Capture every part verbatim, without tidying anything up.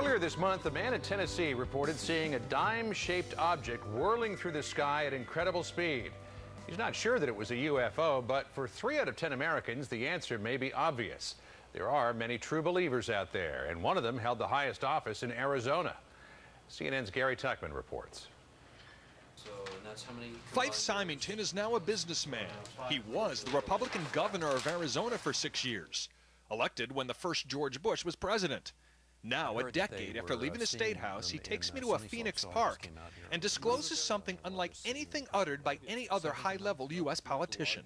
Earlier this month, a man in Tennessee reported seeing a dime-shaped object whirling through the sky at incredible speed. He's not sure that it was a U F O, but for three out of ten Americans, the answer may be obvious. There are many true believers out there, and one of them held the highest office in Arizona. C N N's Gary Tuckman reports. So that's how many Fife Symington is now a businessman. He was the Republican governor of Arizona for six years, elected when the first George Bush was president. Now, a decade after leaving the State House, he takes me to a Phoenix park and discloses something unlike anything uttered by any other high-level U S politician.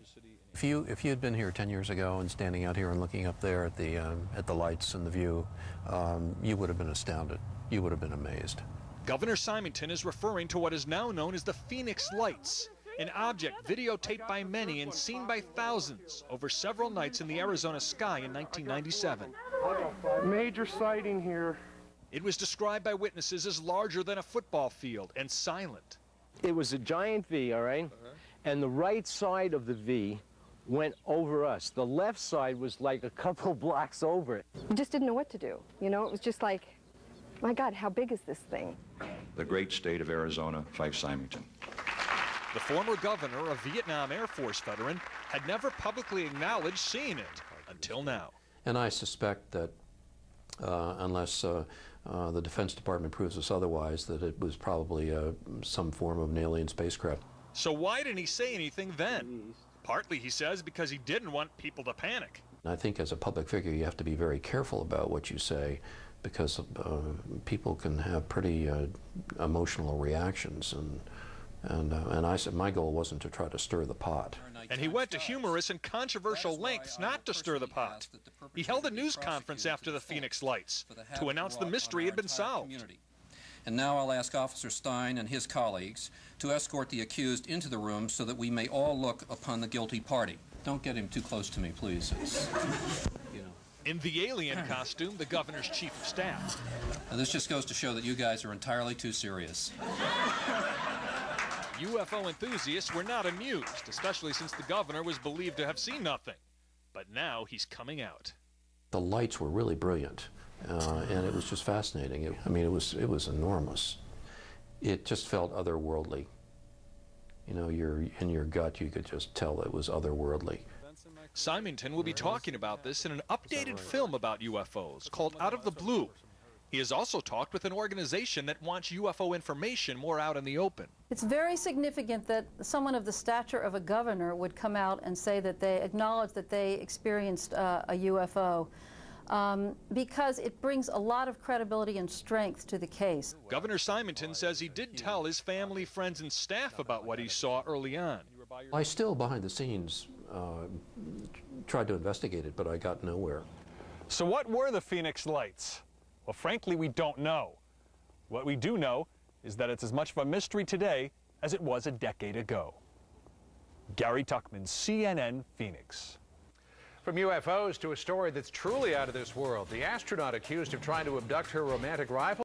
If you if you had been here ten years ago and standing out here and looking up there at the um, at the lights and the view, um, you would have been astounded. You would have been amazed. Governor Symington is referring to what is now known as the Phoenix Lights, an object videotaped by many and seen by thousands over several nights in the Arizona sky in nineteen ninety-seven. Major sighting here. It was described by witnesses as larger than a football field and silent. It was a giant V, all right? Uh-huh. And the right side of the V went over us. The left side was like a couple blocks over it. We just didn't know what to do. You know, it was just like, my God, how big is this thing? The great state of Arizona, Fife Symington. The former governor, a Vietnam Air Force veteran, had never publicly acknowledged seeing it until now. And I suspect that uh, unless uh, uh, the Defense Department proves us otherwise, that it was probably uh, some form of an alien spacecraft. So why didn't he say anything then? Partly, he says, because he didn't want people to panic. I think as a public figure, you have to be very careful about what you say, because uh, people can have pretty uh, emotional reactions. and. And, uh, and I said my goal wasn't to try to stir the pot. And he went to humorous and controversial lengths not to stir the pot. He held a news conference after the Phoenix Lights to announce the mystery had been solved. And now I'll ask Officer Stein and his colleagues to escort the accused into the room so that we may all look upon the guilty party. Don't get him too close to me, please. You know. In the alien costume, the governor's chief of staff. Now this just goes to show that you guys are entirely too serious. U F O enthusiasts were not amused, especially since the governor was believed to have seen nothing. But now he's coming out. The lights were really brilliant, uh, and it was just fascinating. It, I mean, it was it was enormous. It just felt otherworldly. You know, your in your gut, you could just tell it was otherworldly. Symington will be talking about this in an updated film about U F Os called Out of the Blue. He has also talked with an organization that wants U F O information more out in the open. It's very significant that someone of the stature of a governor would come out and say that they acknowledge that they experienced uh, a U F O, um, because it brings a lot of credibility and strength to the case. Governor Symington says he did tell his family, friends, and staff about what he saw early on. I still, behind the scenes, uh, tried to investigate it, but I got nowhere. So what were the Phoenix Lights? Well, frankly, we don't know. What we do know is that it's as much of a mystery today as it was a decade ago. Gary Tuckman, C N N, Phoenix. From U F Os to a story that's truly out of this world, the astronaut accused of trying to abduct her romantic rival.